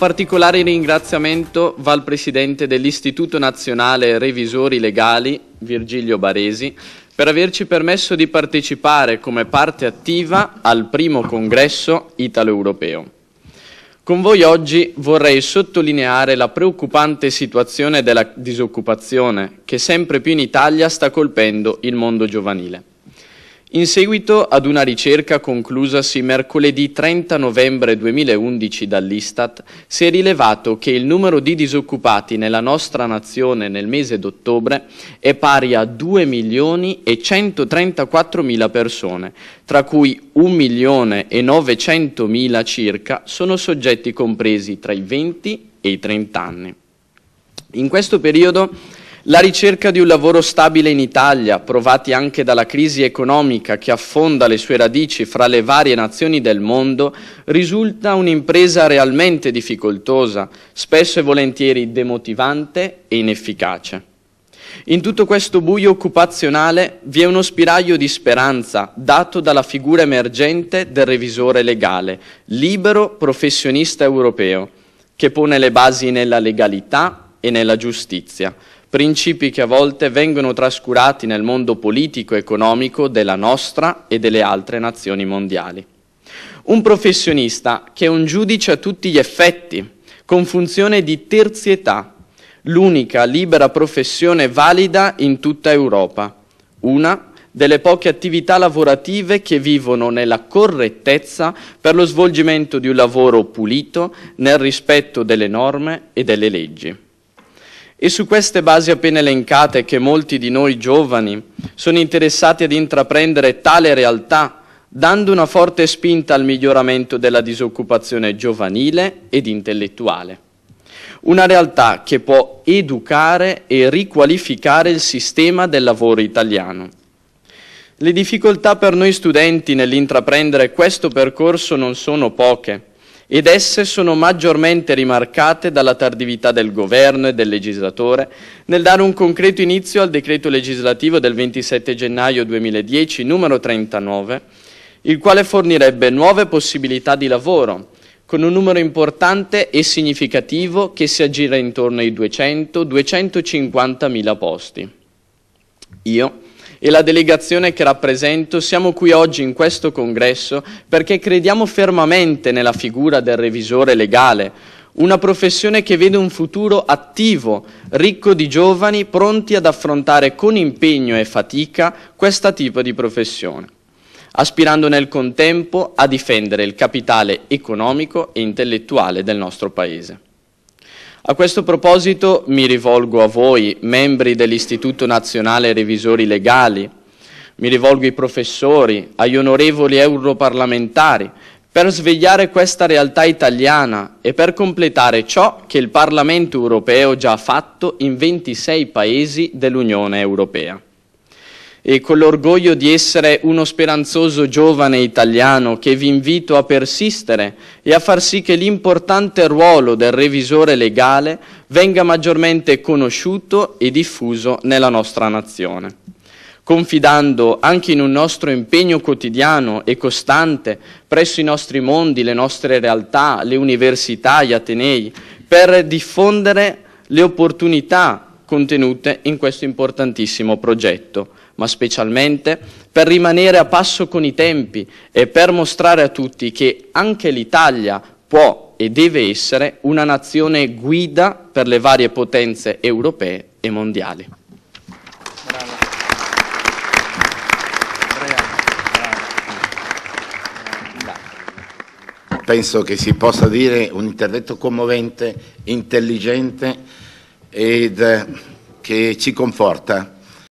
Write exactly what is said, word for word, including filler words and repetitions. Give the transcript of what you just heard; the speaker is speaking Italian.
particolare ringraziamento va al Presidente dell'Istituto Nazionale Revisori Legali, Virgilio Baresi, per averci permesso di partecipare come parte attiva al primo congresso italo-europeo. Con voi oggi vorrei sottolineare la preoccupante situazione della disoccupazione che sempre più in Italia sta colpendo il mondo giovanile. In seguito ad una ricerca conclusasi mercoledì trenta novembre duemilaundici dall'Istat, si è rilevato che il numero di disoccupati nella nostra nazione nel mese d'ottobre è pari a due milioni e centotrentaquattromila persone, tra cui un milione e novecentomila circa sono soggetti compresi tra i venti e i trenta anni. In questo periodo la ricerca di un lavoro stabile in Italia, provati anche dalla crisi economica che affonda le sue radici fra le varie nazioni del mondo, risulta un'impresa realmente difficoltosa, spesso e volentieri demotivante e inefficace. In tutto questo buio occupazionale vi è uno spiraglio di speranza dato dalla figura emergente del revisore legale, libero professionista europeo, che pone le basi nella legalità e nella giustizia, principi che a volte vengono trascurati nel mondo politico-economico della nostra e delle altre nazioni mondiali. Un professionista che è un giudice a tutti gli effetti, con funzione di terzietà, l'unica libera professione valida in tutta Europa, una delle poche attività lavorative che vivono nella correttezza per lo svolgimento di un lavoro pulito nel rispetto delle norme e delle leggi. E su queste basi appena elencate che molti di noi giovani sono interessati ad intraprendere tale realtà, dando una forte spinta al miglioramento della disoccupazione giovanile ed intellettuale. Una realtà che può educare e riqualificare il sistema del lavoro italiano. Le difficoltà per noi studenti nell'intraprendere questo percorso non sono poche, ed esse sono maggiormente rimarcate dalla tardività del Governo e del legislatore nel dare un concreto inizio al decreto legislativo del ventisette gennaio duemiladieci, numero trentanove, il quale fornirebbe nuove possibilità di lavoro, con un numero importante e significativo che si aggira intorno ai duecento duecentocinquantamila posti. Io e la delegazione che rappresento siamo qui oggi in questo congresso perché crediamo fermamente nella figura del revisore legale, una professione che vede un futuro attivo, ricco di giovani pronti ad affrontare con impegno e fatica questo tipo di professione, aspirando nel contempo a difendere il capitale economico e intellettuale del nostro Paese. A questo proposito mi rivolgo a voi, membri dell'Istituto Nazionale Revisori Legali, mi rivolgo ai professori, agli onorevoli europarlamentari, per svegliare questa realtà italiana e per completare ciò che il Parlamento Europeo già ha fatto in ventisei Paesi dell'Unione Europea. E con l'orgoglio di essere uno speranzoso giovane italiano che vi invito a persistere e a far sì che l'importante ruolo del revisore legale venga maggiormente conosciuto e diffuso nella nostra nazione, confidando anche in un nostro impegno quotidiano e costante presso i nostri mondi, le nostre realtà, le università, gli atenei, per diffondere le opportunità contenute in questo importantissimo progetto, ma specialmente per rimanere a passo con i tempi e per mostrare a tutti che anche l'Italia può e deve essere una nazione guida per le varie potenze europee e mondiali. Penso che si possa dire un intervento commovente, intelligente ed che ci conforta.